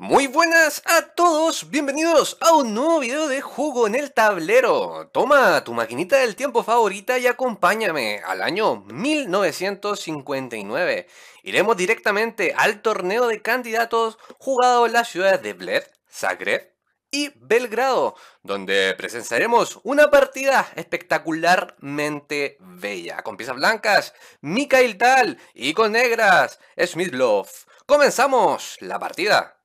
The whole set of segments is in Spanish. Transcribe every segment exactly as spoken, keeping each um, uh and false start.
Muy buenas a todos, bienvenidos a un nuevo video de Juego en el Tablero. Toma tu maquinita del tiempo favorita y acompáñame al año mil novecientos cincuenta y nueve. Iremos directamente al torneo de candidatos jugado en las ciudades de Bled, Zagreb y Belgrado, donde presenciaremos una partida espectacularmente bella, con piezas blancas, Mikhail Tal, y con negras, Smyslov. ¡Comenzamos la partida!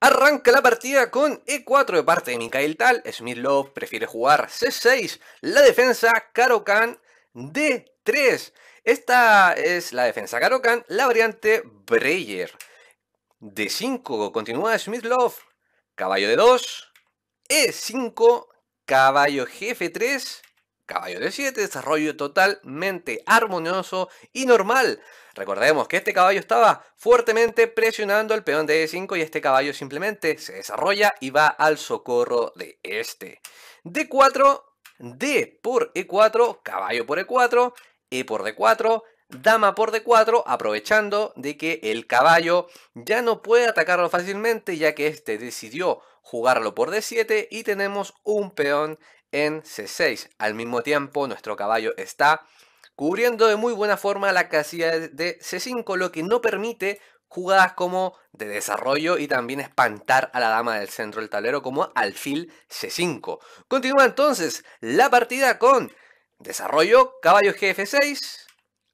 Arranca la partida con E cuatro de parte de Mikhail Tal. Smyslov prefiere jugar C seis, la defensa Caro-Kann D tres. Esta es la defensa Caro-Kann, la variante Breyer. D cinco, continúa Smyslov, caballo D dos, E cinco, caballo G F tres, caballo D siete, desarrollo totalmente armonioso y normal. Recordemos que este caballo estaba fuertemente presionando el peón de E cinco y este caballo simplemente se desarrolla y va al socorro de este. D cuatro, D por E cuatro, caballo por E cuatro, E por D cuatro, dama por D cuatro, aprovechando de que el caballo ya no puede atacarlo fácilmente ya que este decidió jugarlo por D siete y tenemos un peón en C seis. Al mismo tiempo nuestro caballo está cubriendo de muy buena forma la casilla de C cinco, lo que no permite jugadas como de desarrollo y también espantar a la dama del centro del tablero como alfil C cinco. Continúa entonces la partida con desarrollo, caballo G F seis,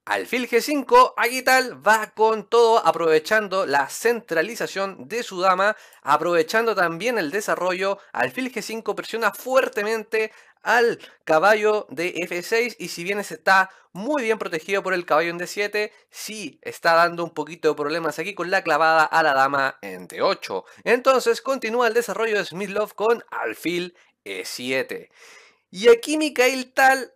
alfil G cinco. Aquí Tal va con todo, aprovechando la centralización de su dama, aprovechando también el desarrollo. Alfil G cinco presiona fuertemente al caballo de F seis y si bien se está muy bien protegido por el caballo en D siete, sí está dando un poquito de problemas aquí con la clavada a la dama en D ocho. Entonces continúa el desarrollo de Smyslov con alfil E siete. Y aquí Mikhail Tal,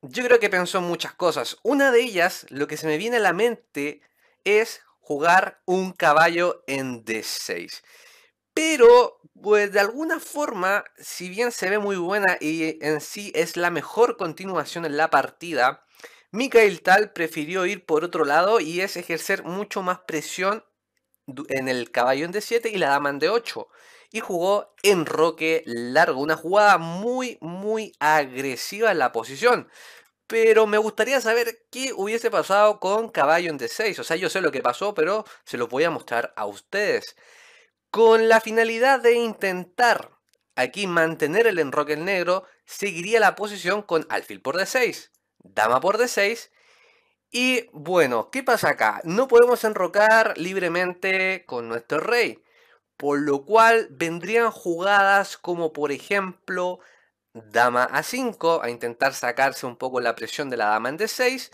yo creo que pensó en muchas cosas. Una de ellas, lo que se me viene a la mente, es jugar un caballo en D seis. Pero, pues de alguna forma, si bien se ve muy buena y en sí es la mejor continuación en la partida, Mikhail Tal prefirió ir por otro lado y es ejercer mucho más presión en el caballo en D siete y la dama en D ocho. Y jugó enroque largo, una jugada muy muy agresiva en la posición. Pero me gustaría saber qué hubiese pasado con caballo en D seis. O sea, yo sé lo que pasó, pero se lo voy a mostrar a ustedes. Con la finalidad de intentar aquí mantener el enroque en negro, seguiría la posición con alfil por D seis, dama por D seis. Y bueno, ¿qué pasa acá? No podemos enrocar libremente con nuestro rey, por lo cual vendrían jugadas como por ejemplo dama A cinco, a intentar sacarse un poco la presión de la dama en D seis.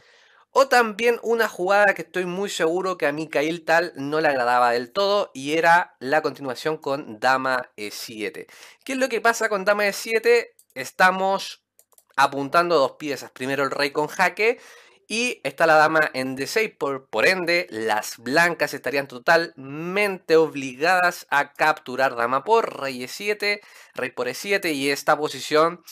O también una jugada que estoy muy seguro que a Mikhail Tal no le agradaba del todo y era la continuación con dama E siete. ¿Qué es lo que pasa con dama E siete? Estamos apuntando dos piezas, primero el rey con jaque y está la dama en D seis, por, por ende las blancas estarían totalmente obligadas a capturar dama por rey E siete, rey por E siete, y esta posición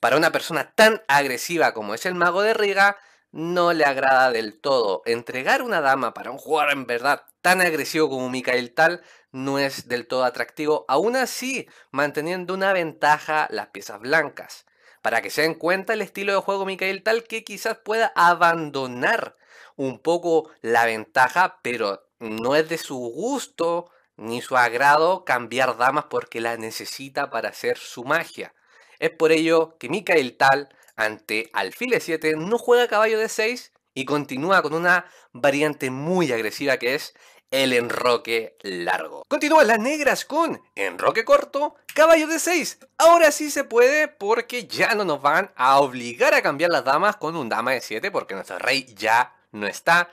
para una persona tan agresiva como es el mago de Riga no le agrada del todo. Entregar una dama para un jugador en verdad tan agresivo como Mikhail Tal no es del todo atractivo, aún así manteniendo una ventaja las piezas blancas. Para que se den cuenta el estilo de juego Mikhail Tal, que quizás pueda abandonar un poco la ventaja, pero no es de su gusto ni su agrado cambiar damas porque la necesita para hacer su magia. Es por ello que Mikhail Tal ante alfil E siete no juega caballo D seis y continúa con una variante muy agresiva que es el enroque largo. Continúan las negras con enroque corto, caballo D seis. Ahora sí se puede porque ya no nos van a obligar a cambiar las damas con un dama E siete porque nuestro rey ya no está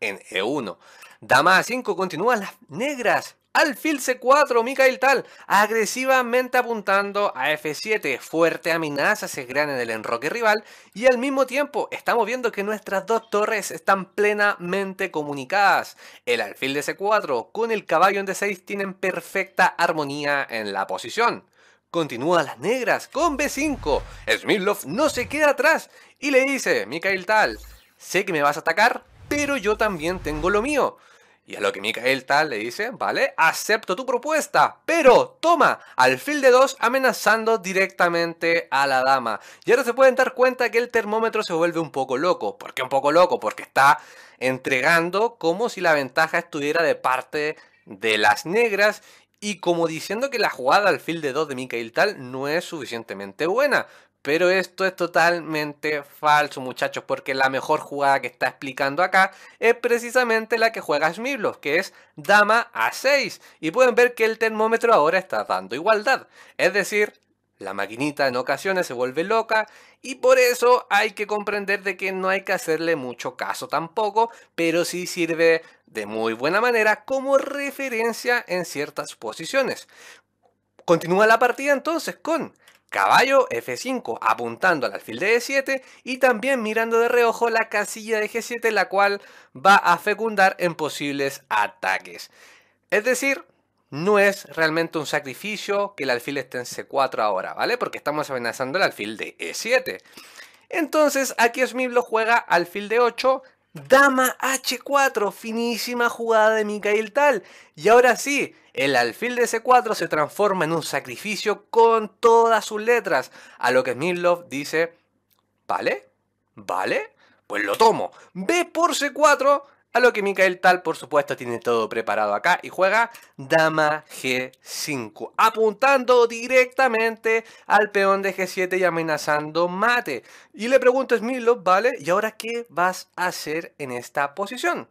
en E uno. Dama A cinco, continúan las negras. Alfil C cuatro, Mikhail Tal agresivamente apuntando a F siete. Fuerte amenaza se crean en el enroque rival y al mismo tiempo estamos viendo que nuestras dos torres están plenamente comunicadas. El alfil de C cuatro con el caballo en D seis tienen perfecta armonía en la posición. Continúa las negras con B cinco. Smyslov no se queda atrás y le dice: Mikhail Tal, sé que me vas a atacar, pero yo también tengo lo mío. Y a lo que Mikhail Tal le dice, vale, acepto tu propuesta, pero toma, alfil de dos amenazando directamente a la dama. Y ahora se pueden dar cuenta que el termómetro se vuelve un poco loco. ¿Por qué un poco loco? Porque está entregando como si la ventaja estuviera de parte de las negras y como diciendo que la jugada alfil de dos de Mikhail Tal no es suficientemente buena. Pero esto es totalmente falso, muchachos, porque la mejor jugada que está explicando acá es precisamente la que juega Smyslov, que es dama a seis. Y pueden ver que el termómetro ahora está dando igualdad. Es decir, la maquinita en ocasiones se vuelve loca y por eso hay que comprender de que no hay que hacerle mucho caso tampoco, pero sí sirve de muy buena manera como referencia en ciertas posiciones. Continúa la partida entonces con caballo efe cinco apuntando al alfil de e siete y también mirando de reojo la casilla de ge siete, la cual va a fecundar en posibles ataques. Es decir, no es realmente un sacrificio que el alfil esté en ce cuatro ahora, ¿vale? Porque estamos amenazando el alfil de e siete. Entonces aquí Smyslov juega alfil de ocho, dama hache cuatro, finísima jugada de Mikhail Tal. Y ahora sí, el alfil de ce cuatro se transforma en un sacrificio con todas sus letras. A lo que Smyslov dice, ¿vale? ¿Vale? Pues lo tomo. B por ce cuatro, a lo que Mikhail Tal, por supuesto, tiene todo preparado acá y juega dama ge cinco, apuntando directamente al peón de ge siete y amenazando mate. Y le pregunto a Smyslov, ¿vale? ¿Y ahora qué vas a hacer en esta posición?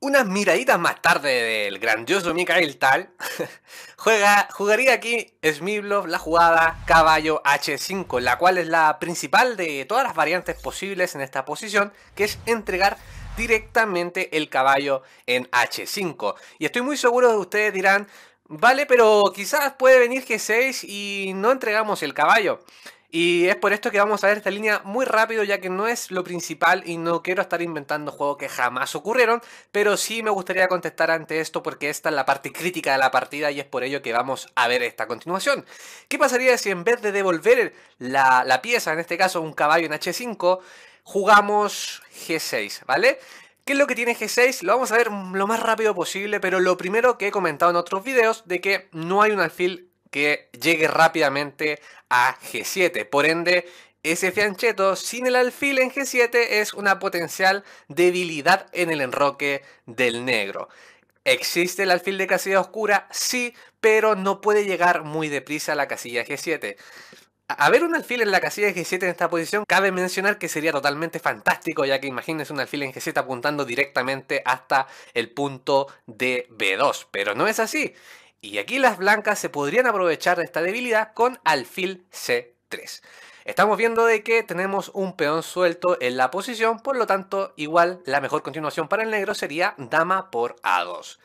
Unas miraditas más tarde del grandioso Mikhail Tal, juega, jugaría aquí Smyslov la jugada caballo hache cinco, la cual es la principal de todas las variantes posibles en esta posición, que es entregar directamente el caballo en hache cinco. Y estoy muy seguro de que ustedes dirán, vale, pero quizás puede venir ge seis y no entregamos el caballo. Y es por esto que vamos a ver esta línea muy rápido, ya que no es lo principal y no quiero estar inventando juegos que jamás ocurrieron, pero sí me gustaría contestar ante esto porque esta es la parte crítica de la partida y es por ello que vamos a ver esta continuación. ¿Qué pasaría si en vez de devolver la, la pieza, en este caso un caballo en hache cinco, jugamos ge seis, ¿vale? ¿Qué es lo que tiene ge seis? Lo vamos a ver lo más rápido posible, pero lo primero que he comentado en otros videos de que no hay un alfil que llegue rápidamente a ge siete. Por ende, ese fiancheto sin el alfil en ge siete es una potencial debilidad en el enroque del negro. ¿Existe el alfil de casilla oscura? Sí, pero no puede llegar muy deprisa a la casilla ge siete. Haber un alfil en la casilla de ge siete en esta posición cabe mencionar que sería totalmente fantástico, ya que imagínense un alfil en ge siete apuntando directamente hasta el punto de be dos, pero no es así. Y aquí las blancas se podrían aprovechar de esta debilidad con alfil ce tres. Estamos viendo de que tenemos un peón suelto en la posición, por lo tanto igual la mejor continuación para el negro sería dama por a dos.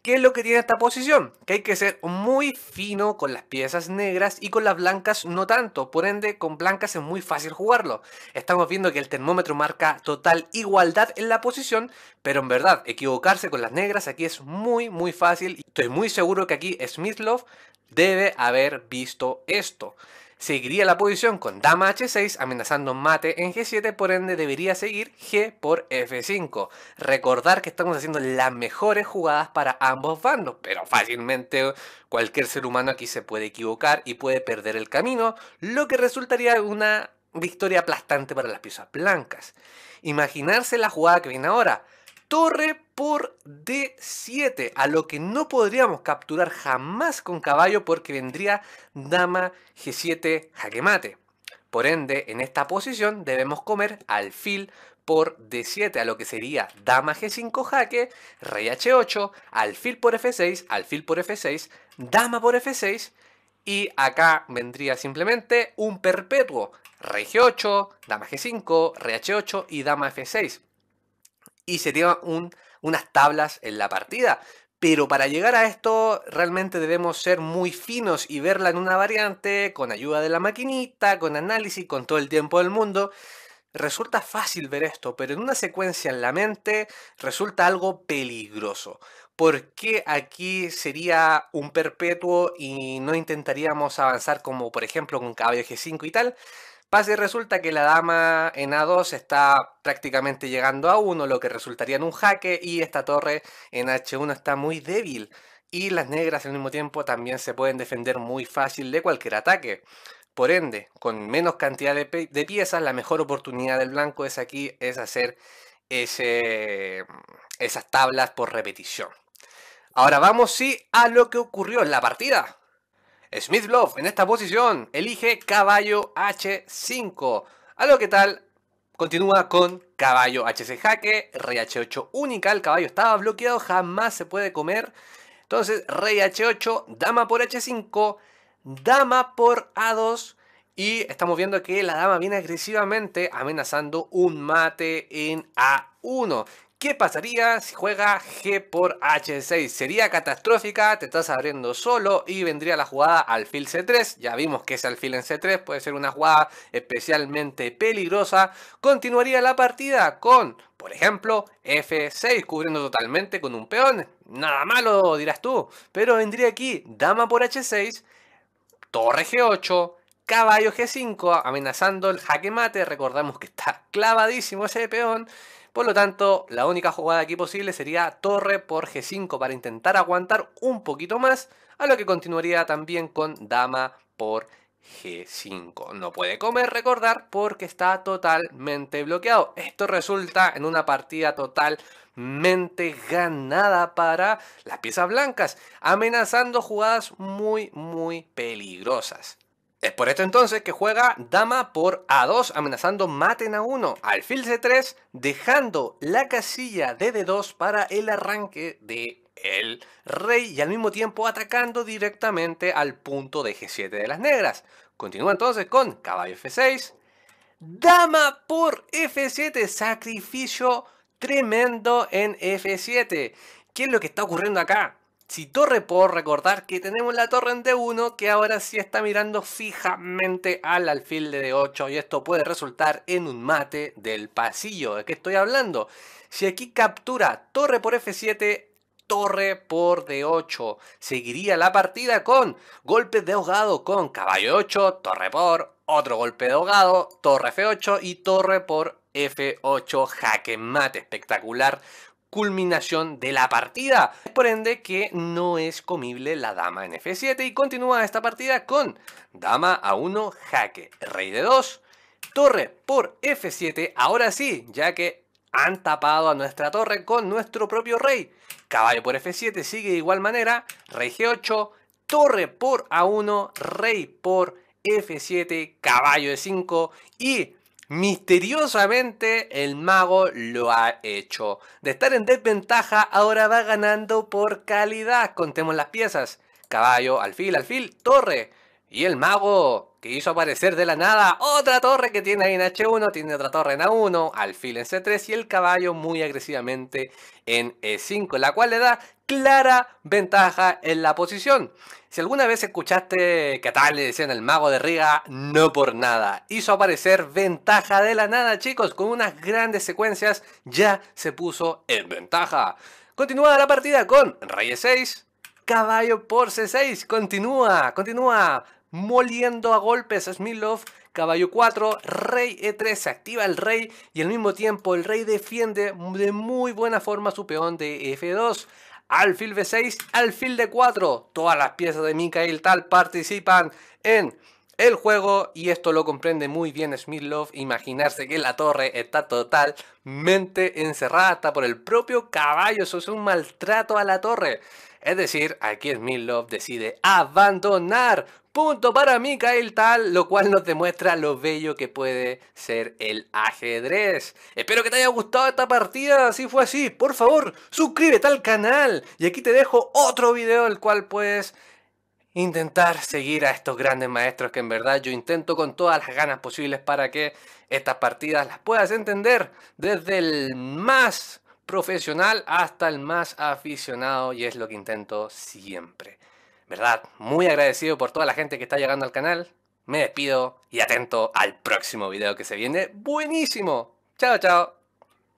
¿Qué es lo que tiene esta posición? Que hay que ser muy fino con las piezas negras y con las blancas no tanto, por ende con blancas es muy fácil jugarlo. Estamos viendo que el termómetro marca total igualdad en la posición, pero en verdad equivocarse con las negras aquí es muy muy fácil. Estoy muy seguro que aquí Smyslov debe haber visto esto. Seguiría la posición con dama hache seis amenazando mate en ge siete, por ende debería seguir G por efe cinco. Recordar que estamos haciendo las mejores jugadas para ambos bandos, pero fácilmente cualquier ser humano aquí se puede equivocar y puede perder el camino, lo que resultaría una victoria aplastante para las piezas blancas. Imaginarse la jugada que viene ahora. Torre por de siete, a lo que no podríamos capturar jamás con caballo porque vendría dama ge siete jaque mate. Por ende, en esta posición debemos comer alfil por de siete, a lo que sería dama ge cinco jaque, rey hache ocho, alfil por efe seis, alfil por efe seis, dama por efe seis y acá vendría simplemente un perpetuo, rey ge ocho, dama ge cinco, rey hache ocho y dama efe seis. Y sería un, unas tablas en la partida. Pero para llegar a esto realmente debemos ser muy finos y verla en una variante, con ayuda de la maquinita, con análisis, con todo el tiempo del mundo. Resulta fácil ver esto, pero en una secuencia en la mente resulta algo peligroso. ¿Por qué aquí sería un perpetuo y no intentaríamos avanzar como por ejemplo con caballo ge cinco y tal? Pasa y resulta que la dama en a dos está prácticamente llegando a uno, lo que resultaría en un jaque, y esta torre en hache uno está muy débil. Y las negras al mismo tiempo también se pueden defender muy fácil de cualquier ataque. Por ende, con menos cantidad de, pie de piezas, la mejor oportunidad del blanco es aquí, es hacer ese, esas tablas por repetición. Ahora vamos sí a lo que ocurrió en la partida. Smyslov en esta posición elige caballo hache cinco, a lo que Tal continúa con caballo hache seis jaque, rey hache ocho única, el caballo estaba bloqueado, jamás se puede comer. Entonces rey hache ocho, dama por hache cinco, dama por a dos y estamos viendo que la dama viene agresivamente amenazando un mate en a uno. ¿Qué pasaría si juega G por hache seis? Sería catastrófica, te estás abriendo solo y vendría la jugada alfil ce tres. Ya vimos que ese alfil en ce tres puede ser una jugada especialmente peligrosa. Continuaría la partida con, por ejemplo, efe seis, cubriendo totalmente con un peón. Nada malo, dirás tú. Pero vendría aquí dama por hache seis, torre ge ocho, caballo ge cinco, amenazando el jaque mate. Recordamos que está clavadísimo ese peón. Por lo tanto, la única jugada aquí posible sería torre por ge cinco para intentar aguantar un poquito más, a lo que continuaría también con dama por ge cinco. No puede comer, recordar, porque está totalmente bloqueado. Esto resulta en una partida totalmente ganada para las piezas blancas, amenazando jugadas muy, muy peligrosas. Es por esto entonces que juega dama por a dos, amenazando mate en a uno, alfil ce tres, dejando la casilla de de dos para el arranque de el rey y al mismo tiempo atacando directamente al punto de ge siete de las negras. Continúa entonces con caballo efe seis, dama por efe siete, sacrificio tremendo en efe siete. ¿Qué es lo que está ocurriendo acá? Si torre por, recordar que tenemos la torre en de uno que ahora sí está mirando fijamente al alfil de de ocho y esto puede resultar en un mate del pasillo. ¿De qué estoy hablando? Si aquí captura torre por efe siete, torre por de ocho, seguiría la partida con golpes de ahogado con caballo ocho, torre por, otro golpe de ahogado, torre efe ocho y torre por efe ocho, jaque mate espectacular. Culminación de la partida, por ende que no es comible la dama en efe siete y continúa esta partida con dama a uno, jaque, rey de dos, torre por efe siete, ahora sí, ya que han tapado a nuestra torre con nuestro propio rey, caballo por efe siete sigue de igual manera, rey ge ocho, torre por a uno, rey por efe siete, caballo e cinco y misteriosamente el mago lo ha hecho. De estar en desventaja ahora va ganando por calidad. Contemos las piezas. Caballo, alfil, alfil, torre. Y el mago que hizo aparecer de la nada otra torre que tiene ahí en hache uno, tiene otra torre en a uno, alfil en ce tres y el caballo muy agresivamente en e cinco, la cual le da clara ventaja en la posición. Si alguna vez escuchaste que a Tal le decían el mago de Riga, no por nada. Hizo aparecer ventaja de la nada, chicos. Con unas grandes secuencias ya se puso en ventaja. Continúa la partida con rey e seis, caballo por ce seis. Continúa, continúa moliendo a golpes a Smyslov. Caballo cuatro, rey e tres, se activa el rey y al mismo tiempo el rey defiende de muy buena forma su peón de efe dos. Alfil be seis, alfil de cuatro, todas las piezas de Mikhail Tal participan en el juego y esto lo comprende muy bien Smyslov, imaginarse que la torre está totalmente encerrada hasta por el propio caballo, eso es un maltrato a la torre. Es decir, aquí Smyslov decide abandonar, punto para Mikhail Tal, lo cual nos demuestra lo bello que puede ser el ajedrez. Espero que te haya gustado esta partida, si fue así, por favor, suscríbete al canal. Y aquí te dejo otro video el cual puedes intentar seguir a estos grandes maestros que en verdad yo intento con todas las ganas posibles para que estas partidas las puedas entender desde el más profesional hasta el más aficionado y es lo que intento siempre. Verdad, muy agradecido por toda la gente que está llegando al canal. Me despido y atento al próximo video que se viene. Buenísimo. Chao, chao.